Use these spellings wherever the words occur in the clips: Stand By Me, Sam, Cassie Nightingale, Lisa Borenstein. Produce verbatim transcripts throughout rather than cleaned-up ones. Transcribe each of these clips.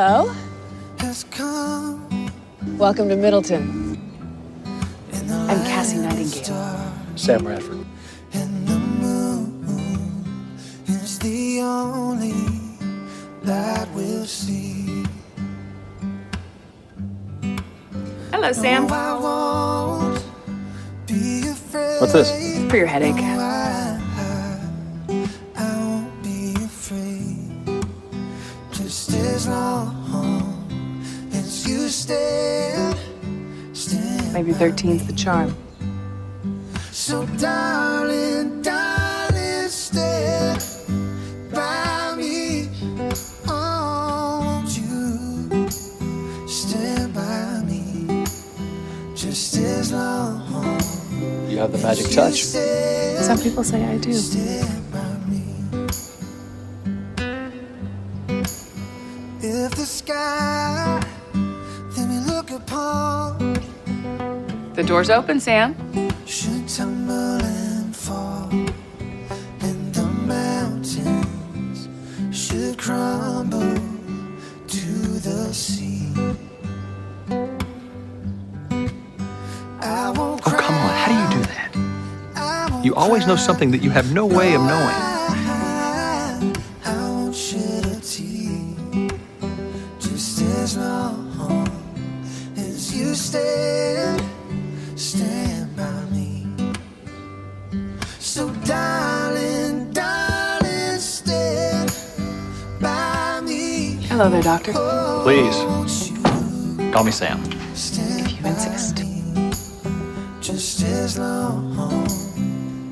Hello. Welcome to Middleton. I'm Cassie Nightingale. Sam Radford. And the moon is the only that we'll see. Hello, Sam. No, I won't be afraid. What's this? For your headache. No, I, I, I won't be afraid. Just as long as you stand. stand Maybe thirteen's the charm. So darling, darling, stand by me. Oh, won't you stand by me? Just as long. You have the magic touch. Some people say I do. Stand by me. If the sky that we look upon. The door's open, Sam. Should tumble and fall, and the mountains should crumble to the sea. I won't cry. Oh, come on, how do you do that? You always know something that you have no way of knowing. I won't shed a tear, just as long as you stand, stand by me. So darling, darling, stand by me. Hello there, doctor. Please, call me Sam. If you insist. Just as long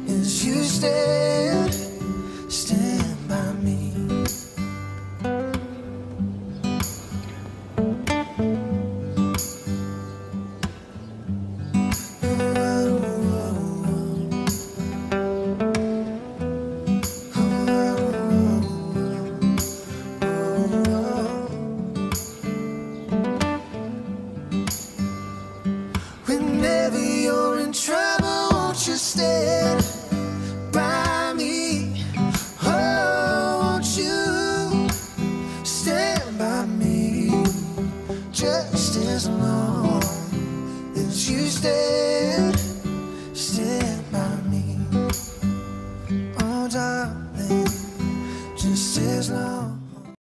as you stand, stand by me. Stand by me. Oh, won't you stand by me? Just as long as you stay.